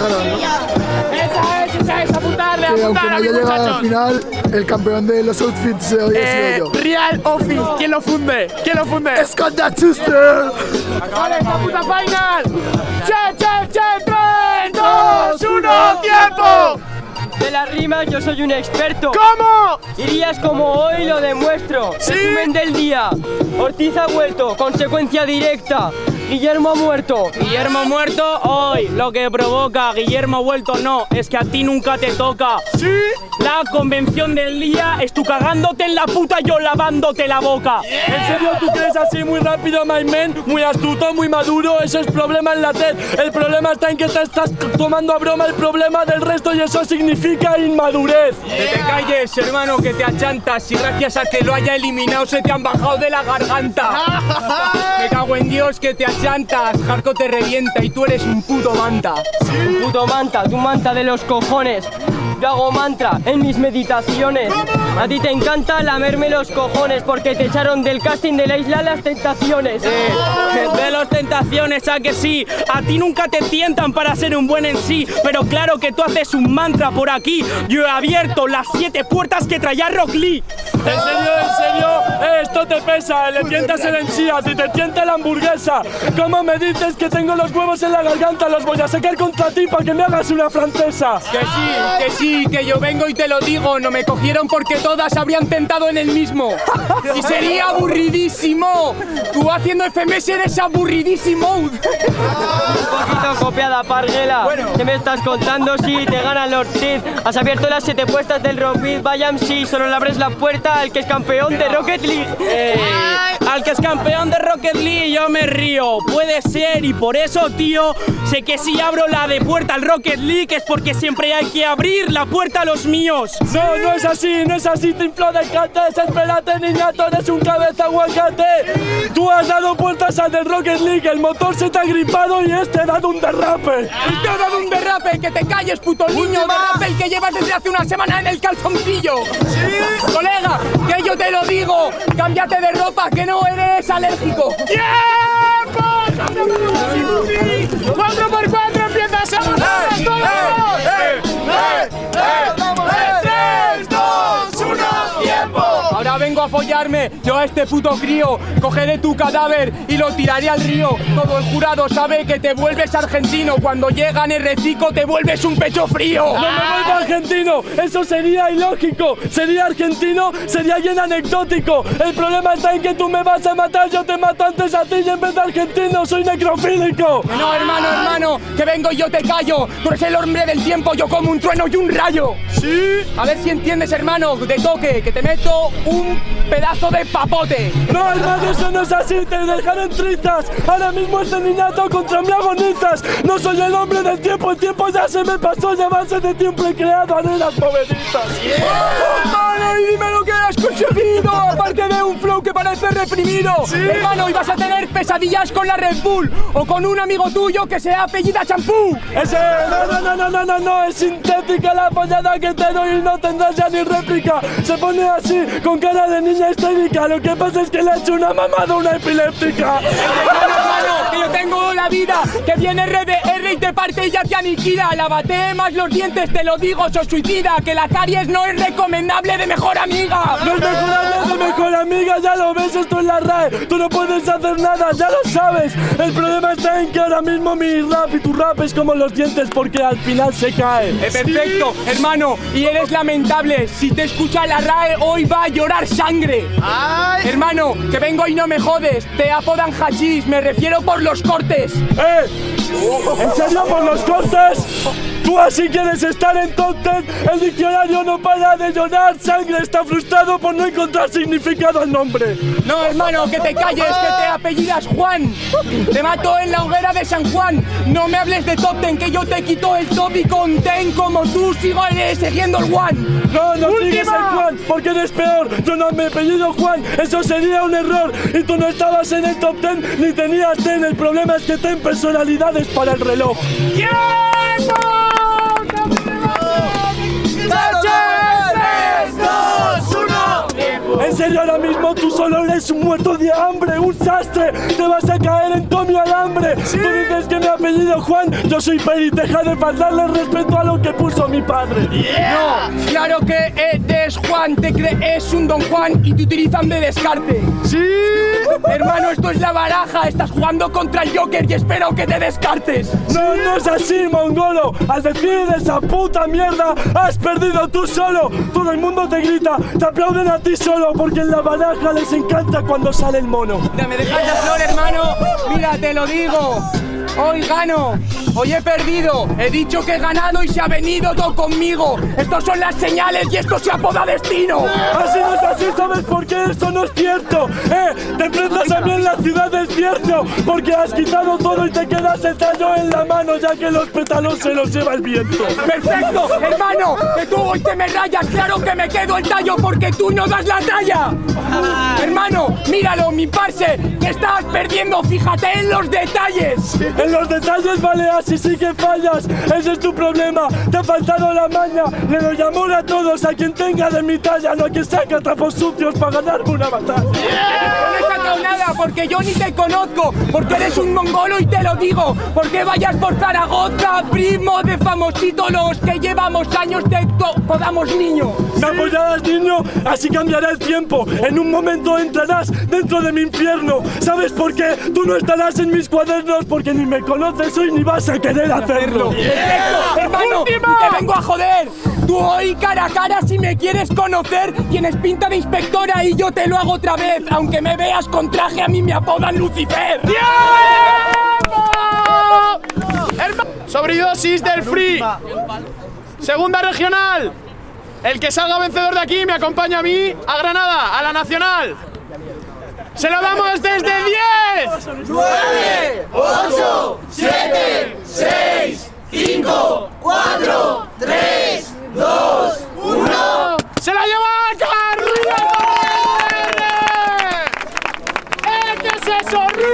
ganando. Esa es, apuntarle, apuntarle. Aunque no haya llegado a la final, el campeón de los outfits hoy ha sido yo. Real Office, ¿quién lo funde? ¿Quién lo funde? Scott Dachuster. ¡Vale, esta puta final! ¡Che, che, che! 3, 2, 1, tiempo! De las rimas yo soy un experto. ¿Cómo? Irías como hoy lo demuestro. ¿Sí? Resumen del día. Ortiz ha vuelto, consecuencia directa. Guillermo ha muerto. Guillermo muerto hoy. Lo que provoca, Guillermo ha vuelto no, es que a ti nunca te toca. ¿Sí? La convención del día es tú cagándote en la puta y yo lavándote la boca. Yeah. ¿En serio tú crees así muy rápido, my man? Muy astuto, muy maduro, eso es problema en la TED. El problema está en que te estás tomando a broma el problema del resto y eso significa inmadurez. Yeah. Que te calles, hermano, que te achantas y gracias a que lo haya eliminado se te han bajado de la garganta. Me cago en Dios que te achantas. Llantas, Jarco te revienta y tú eres un puto manta. ¿Sí? Un puto manta, tu manta de los cojones. Yo hago mantra en mis meditaciones. A ti te encanta lamerme los cojones porque te echaron del casting de la isla Las Tentaciones. De los Tentaciones, a que sí. A ti nunca te tientan para ser un buen en sí. Pero claro que tú haces un mantra por aquí. Yo he abierto las 7 puertas que traía Rock Lee. En serio, esto te pesa, le tientas el encía, a ti te tienta la hamburguesa. ¿Cómo me dices que tengo los huevos en la garganta? Los voy a secar contra ti para que me hagas una francesa. Que sí, que yo vengo y te lo digo. No me cogieron porque todas habrían tentado en el mismo. Y sería aburridísimo. Tú haciendo FMS eres aburridísimo. Un poquito copiada, parguela. Bueno. ¿Qué me estás contando? Si te gana el Ortiz. Has abierto las 7 puestas del Rocket, vayan sí, solo le abres la puerta al que es campeón de Rocket League. Al que es campeón de Rocket League, yo me río. Puede ser y por eso, tío, sé que si abro la de puerta al Rocket League es porque siempre hay que abrir la puerta a los míos. No, no es así, no es así, te inflo de cante, desesperate, niñato, eres un cabeza aguacate. Tú has dado puertas al del Rocket League, el motor se te ha gripado y este ha dado un derrape. Y te ha dado un derrape, que te calles, puto niño, derrape el que llevas desde hace una semana en el calzoncillo. ¿Sí? Colega, que yo te lo digo, cámbiate de ropa, que no eres alérgico. Yeah. 4x4 empieza a ser ahora vengo a follarme yo a este puto crío. Cogeré tu cadáver y lo tiraré al río. Todo el jurado sabe que te vuelves argentino. Cuando llegan el reciclo te vuelves un pecho frío. No me vuelvo argentino, eso sería ilógico. Sería argentino, sería bien anecdótico. El problema está en que tú me vas a matar, yo te mato antes a ti y en vez de argentino soy necrofílico. No, hermano, hermano, que vengo y yo te callo. Tú eres el hombre del tiempo, yo como un trueno y un rayo. ¿Sí? A ver si entiendes, hermano, de toque, que te meto un pedazo de papote. No, hermano, eso no es así, te dejaron trizas. Ahora mismo este niñato contra mí agonizas. No soy el hombre del tiempo, el tiempo ya se me pasó. Llevarse de tiempo he creado arenas moveditas. Hermano, y dime lo que has conseguido. Aparte de un flow que parece reprimido. ¿Sí? Hermano, y vas a tener pesadillas con la Red Bull o con un amigo tuyo que sea apellida Champú. Ese, no, es sintética la apoyada que te doy y no tendrás ya ni réplica. Se pone así, con cara de niña histérica, lo que pasa es que le ha hecho una mamadura epiléptica. Hermano, hermano, que yo tengo la vida, que viene RDR y te parte y ya te aniquila. Lávate más los dientes, te lo digo, sos suicida, que la caries no es recomendable de mejor amiga. No es recomendable de mejor amiga, ya lo ves, esto es la RAE, tú no puedes hacer nada, ya lo sabes. El problema está en que ahora mismo mi rap y tu rap es como los dientes porque al final se cae. Perfecto, hermano, y eres lamentable, si te escucha la RAE hoy va a llorar sangre. Ay. Hermano, que vengo y no me jodes. Te apodan hachís, me refiero por los cortes. ¿En serio por los cortes? Tú así quieres estar entonces. El diccionario no para de llorar sangre. Está frustrado por no encontrar significado al nombre. No, hermano, que te calles, que te apellidas Juan. Te mato en la hoguera de San Juan. No me hables de top ten, que yo te quito el top y con ten. Como tú sigo siguiendo el Juan. No, no sigues el Juan, porque eres peor. Yo no me he apellido Juan, eso sería un error. Y tú no estabas en el top ten, ni tenías ten. El problema es que ten personalidades para el reloj. ¡Tiempo! ¡Campeón! ¡3, 2, 1! ¿En serio? y ahora mismo tú solo eres un muerto de hambre, un sastre, te vas a caer en todo mi alambre. ¿Sí? Tú dices que mi apellido Juan, yo soy Peri, deja de faltarle respeto a lo que puso mi padre. Yeah. No, claro que eres Juan, te crees un Don Juan y te utilizan de descarte. Sí. Hermano, esto es la baraja, estás jugando contra el Joker y espero que te descartes. No, no es así, mongolo, al decir esa puta mierda has perdido tú solo. Todo el mundo te grita, te aplauden a ti solo, porque en la baraja les encanta cuando sale el mono. Mira, me dejas la flor, hermano, mira, te lo digo. Hoy gano, hoy he perdido, he dicho que he ganado y se ha venido todo conmigo. Estos son las señales y esto se apoda destino. Así no es así, ¿sabes por qué? Esto no es cierto. Te enfrentas a mí en la ciudad del cierto, porque has quitado todo y te quedas el tallo en la mano, ya que los pétalos se los lleva el viento. Perfecto, hermano, que tú hoy te me rayas, claro que me quedo el tallo porque tú no das la talla. Hermano, míralo, mi parce, que estás perdiendo, fíjate en los detalles. En los detalles baleas y sí que fallas, ese es tu problema, te ha faltado la maña. Le doy amor a todos, a quien tenga de mi talla, no a quien saca trapos sucios para ganarme una batalla. Yeah. No he sacado nada porque yo ni te conozco, porque eres un mongolo y te lo digo, porque vayas por Zaragoza, primo de famositos los que llevamos años te apodamos niño. Me apoyarás niño, así cambiará el tiempo, en un momento entrarás dentro de mi infierno. ¿Sabes por qué? Tú no estarás en mis cuadernos porque ni me conoces hoy ni vas a querer hacerlo. ¡Perfecto, hermano! ¡Te vengo a joder! Tú hoy cara a cara si me quieres conocer, tienes pinta de inspectora y yo te lo hago otra vez. Aunque me veas con traje a mí me apodan Lucifer. ¡Tiempo! Sobredosis del free. Segunda regional. El que salga vencedor de aquí me acompaña a mí, a Granada, a la nacional. ¡Se lo damos desde 10! 9, 8, 7, 6, 5, 4, 3, 2, 1... ¡Se la lleva Carrillo! ¡Es que es eso!